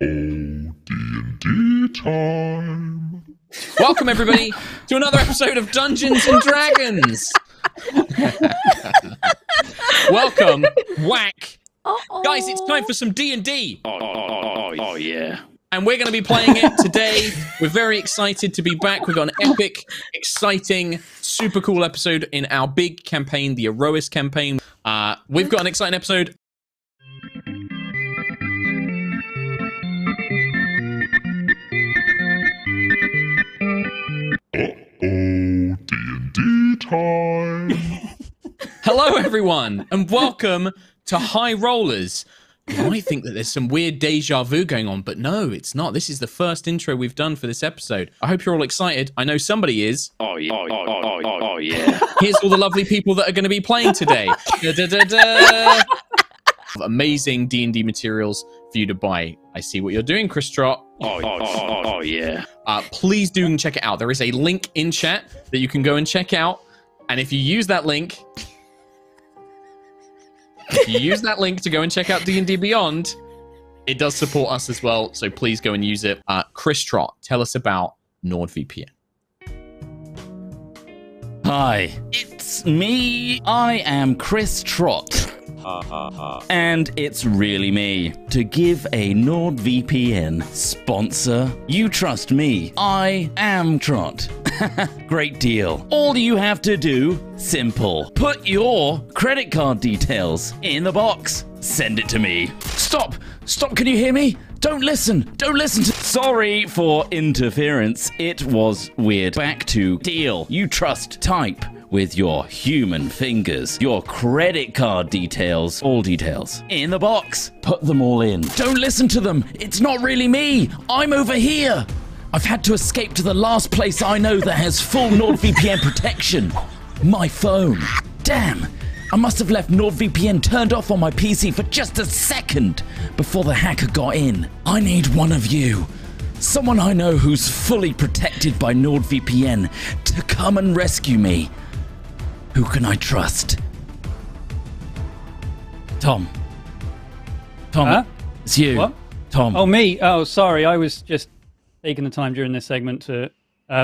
D&D time. Welcome, everybody, to another episode of Dungeons and Dragons. Welcome, whack. Uh-oh. Guys, it's time for some D&D. Oh, yeah. And we're going to be playing it today. We're very excited to be back. We've got an epic, exciting, super cool episode in our big campaign, the Erois campaign. We've got an exciting episode. D&D time. Hello, everyone, and welcome to High Rollers. You might think that there's some weird deja vu going on, but no, it's not. This is the first intro we've done for this episode. I hope you're all excited. I know somebody is. Oh yeah. Here's all the lovely people that are going to be playing today. Amazing D&D materials for you to buy. I see what you're doing, Chris Trott. Oh yeah. Please do check it out. There is a link in chat that you can go and check out. And if you use that link, to go and check out D&D Beyond, it does support us as well. So please go and use it. Chris Trott, tell us about NordVPN. Hi, it's me. I am Chris Trott. And it's really me. To give a NordVPN sponsor, you trust me. I am Trott. Great deal. All you have to do, simple. Put your credit card details in the box. Send it to me. Stop, can you hear me? Don't listen to... Sorry for interference. It was weird. Back to deal. You trust type. With your human fingers, your credit card details, all details, in the box. Put them all in. Don't listen to them. It's not really me. I'm over here. I've had to escape to the last place I know that has full NordVPN protection. My phone. Damn. I must have left NordVPN turned off on my PC for just a second before the hacker got in. I need one of you. Someone I know who's fully protected by NordVPN to come and rescue me. Who can I trust? Tom, huh? It's you. What? Tom. Oh, me? Oh, sorry. I was just taking the time during this segment to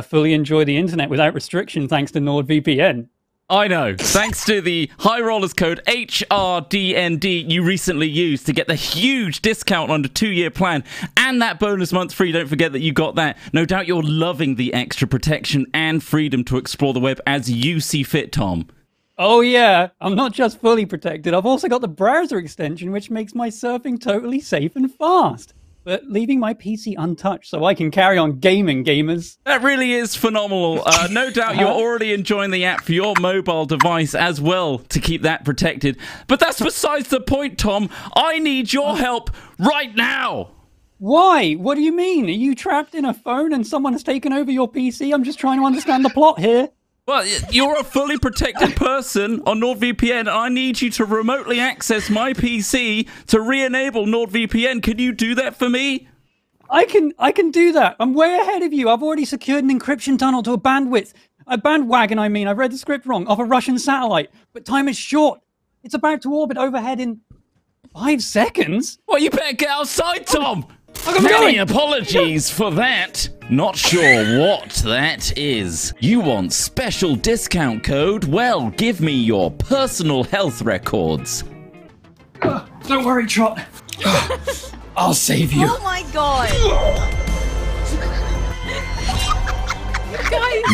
fully enjoy the internet without restriction thanks to NordVPN. I know. Thanks to the High Rollers code HRDND you recently used to get the huge discount on the 2-year plan and that bonus month free. Don't forget that you got that. No doubt you're loving the extra protection and freedom to explore the web as you see fit, Tom. Oh, yeah. I'm not just fully protected. I've also got the browser extension, which makes my surfing totally safe and fast. But leaving my PC untouched so I can carry on gaming, gamers. That really is phenomenal. No doubt you're already enjoying the app for your mobile device as well to keep that protected. But that's besides the point, Tom. I need your help right now. Why? What do you mean? Are you trapped in a phone and someone has taken over your PC? I'm just trying to understand the plot here. Well, you're a fully protected person on NordVPN, and I need you to remotely access my PC to re-enable NordVPN. Can you do that for me? I can do that. I'm way ahead of you. I've already secured an encryption tunnel to a bandwagon, I mean. I've read the script wrong, of a Russian satellite. But time is short. It's about to orbit overhead in 5 seconds. Well, you better get outside, Tom. Many apologies for that. Not sure what that is. You want special discount code? Well, give me your personal health records. Don't worry, Trott. I'll save you. Oh my god.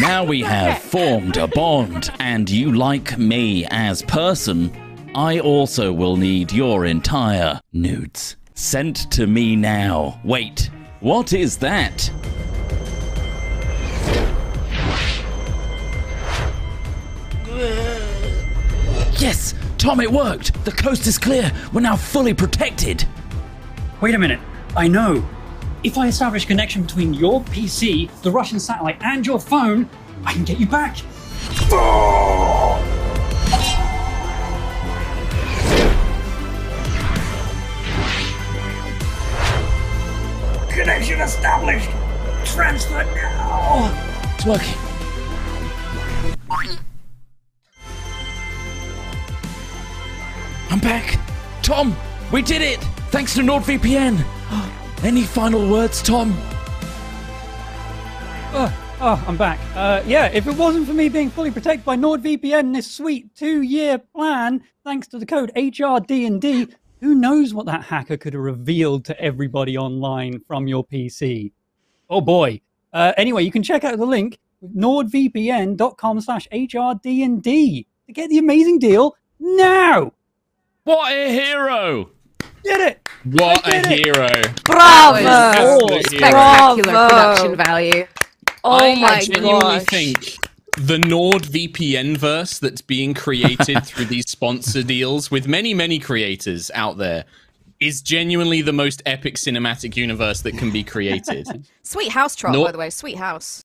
Now we have formed a bond, and you like me as person. I also will need your entire nudes. Sent to me now. Wait, what is that? Yes, Tom, it worked. The coast is clear. We're now fully protected. Wait a minute. I know. If I establish connection between your PC, the Russian satellite, and your phone, I can get you back. Connection established! Transfer now! It's working. I'm back! Tom! We did it! Thanks to NordVPN! Any final words, Tom? Oh, I'm back. Yeah, if it wasn't for me being fully protected by NordVPN, this sweet 2-year plan, thanks to the code HRDND, who knows what that hacker could have revealed to everybody online from your PC. Oh boy. Anyway, you can check out the link, nordvpn.com/HRDND, to get the amazing deal now. What a hero. Did it. What a hero. Bravo. Spectacular production value. Oh my gosh. I think the NordVPN verse that's being created through these sponsor deals with many, many creators out there is genuinely the most epic cinematic universe that can be created. Sweet house, Trott, by the way. Sweet house.